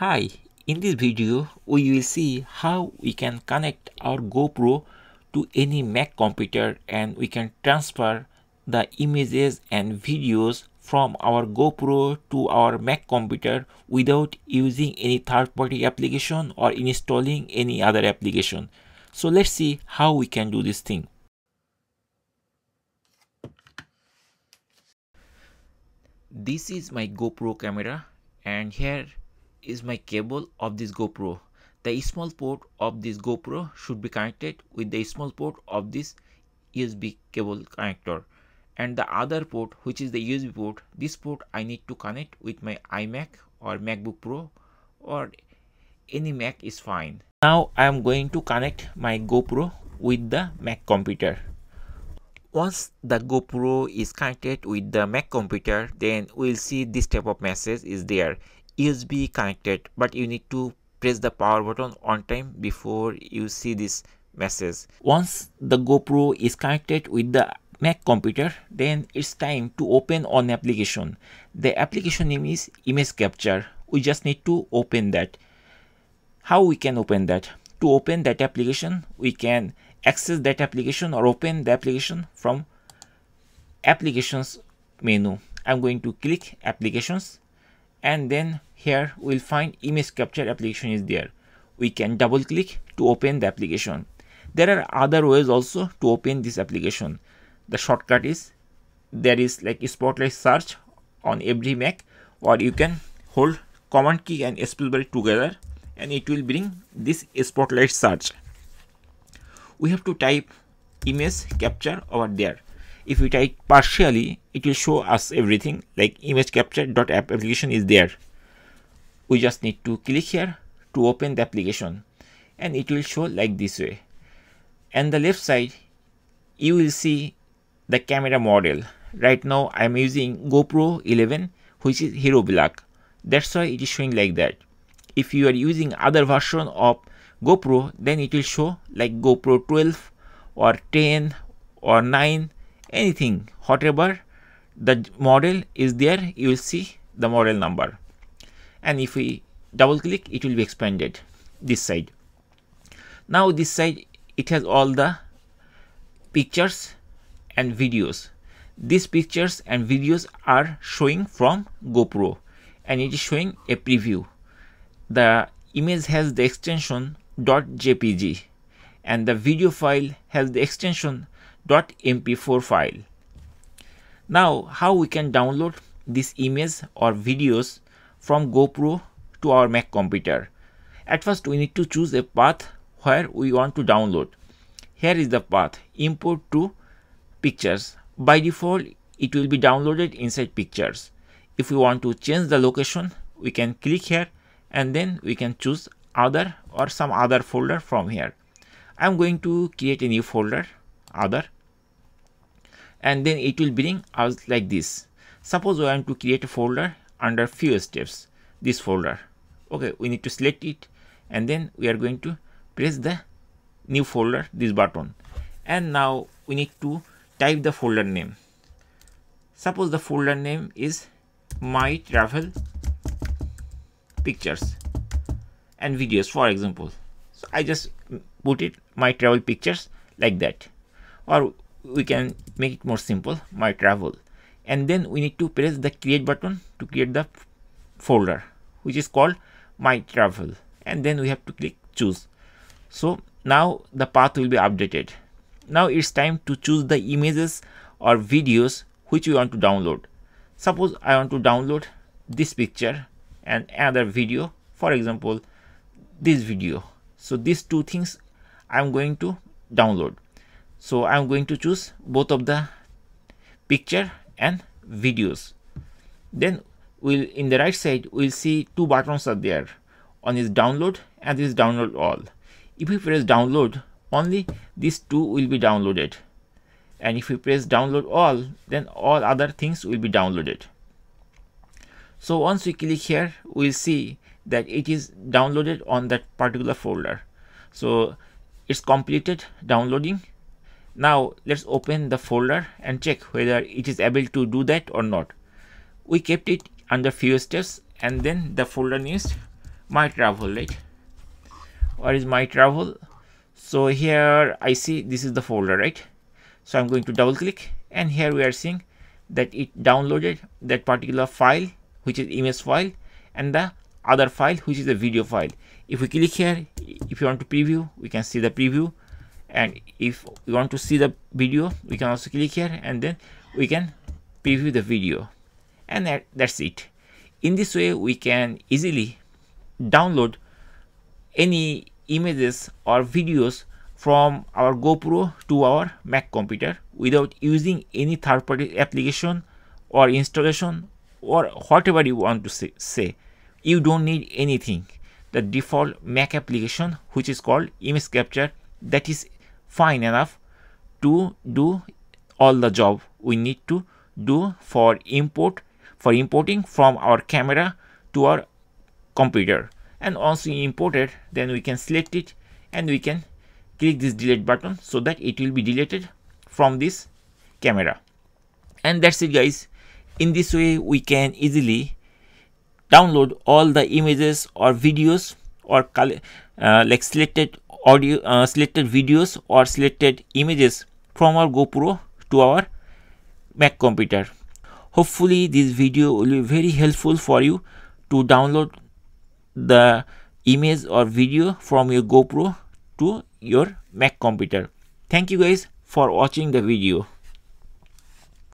Hi, in this video we will see how we can connect our GoPro to any Mac computer and we can transfer the images and videos from our GoPro to our Mac computer without using any third-party application or installing any other application. So let's see how we can do this thing. This is my GoPro camera and here is my cable of this GoPro. The small port of this GoPro should be connected with the small port of this USB cable connector, and the other port, which is the USB port, this port I need to connect with my iMac or MacBook Pro or any Mac is fine. Now I am going to connect my GoPro with the Mac computer. Once the GoPro is connected with the Mac computer, then we'll see this type of message is there. USB connected, but you need to press the power button on time before you see this message. Once the GoPro is connected with the Mac computer, then it's time to open an application. The application name is Image Capture. We just need to open that. How we can open that? To open that application, we can access that application or open the application from applications menu. I'm going to click applications and then here we'll find Image Capture application is there. We can double click to open the application. There are other ways also to open this application. The shortcut is there is like a spotlight search on every Mac, or you can hold command key and escape bar together and it will bring this spotlight search. We have to type Image Capture over there. If we type partially, it will show us everything, like image capture.app application is there. We just need to click here to open the application and it will show like this way. And the left side, you will see the camera model. Right now I am using GoPro 11, which is Hero Black. That's why it is showing like that. If you are using other version of GoPro, then it will show like GoPro 12 or 10 or 9, anything, whatever the model is there, you will see the model number. And if we double click, it will be expanded this side. Now this side, it has all the pictures and videos. These pictures and videos are showing from GoPro and it is showing a preview. The image has the extension .jpg and the video file has the extension .mp4 file. Now how we can download this image or videos from GoPro to our Mac computer? At first we need to choose a path where we want to download. Here is the path, import to pictures. By default it will be downloaded inside pictures. If we want to change the location, we can click here and then we can choose other or some other folder from here. I'm going to create a new folder, other, and then it will bring us like this. Suppose we want to create a folder under few steps, this folder. Okay, we need to select it and then we are going to press the new folder, this button, and now we need to type the folder name. Suppose the folder name is my travel pictures and videos, for example. So I just put it my travel pictures like that, or we can make it more simple, my travel, and then we need to press the create button to create the folder which is called my travel, and then we have to click choose. So now the path will be updated. Now it's time to choose the images or videos which we want to download. Suppose I want to download this picture and another video, for example this video. So these two things I'm going to download. So I'm going to choose both of the picture and videos. Then we'll, in the right side we'll see two buttons are there. One is download and this download all. If we press download, only these two will be downloaded, and if we press download all, then all other things will be downloaded. So once we click here, we'll see that it is downloaded on that particular folder. So it's completed downloading. Now let's open the folder and check whether it is able to do that or not. We kept it under few steps and then the folder name is my travel, right? What is my travel? So here I see this is the folder, right? So I'm going to double click, and here we are seeing that it downloaded that particular file, which is image file, and the other file, which is a video file. If we click here, if you want to preview, we can see the preview, and if you want to see the video, we can also click here, and then we can preview the video. And that's it. In this way, we can easily download any images or videos from our GoPro to our Mac computer without using any third-party application or installation or whatever you want to say. You don't need anything. The default Mac application, which is called Image Capture, that is fine enough to do all the job we need to do for importing from our camera to our computer. And once we import it, then we can select it and we can click this delete button so that it will be deleted from this camera. And that's it, guys. In this way, we can easily download all the images or videos or like selected audio, selected videos or selected images from our GoPro to our Mac computer. Hopefully this video will be very helpful for you to download the image or video from your GoPro to your Mac computer. Thank you guys for watching the video.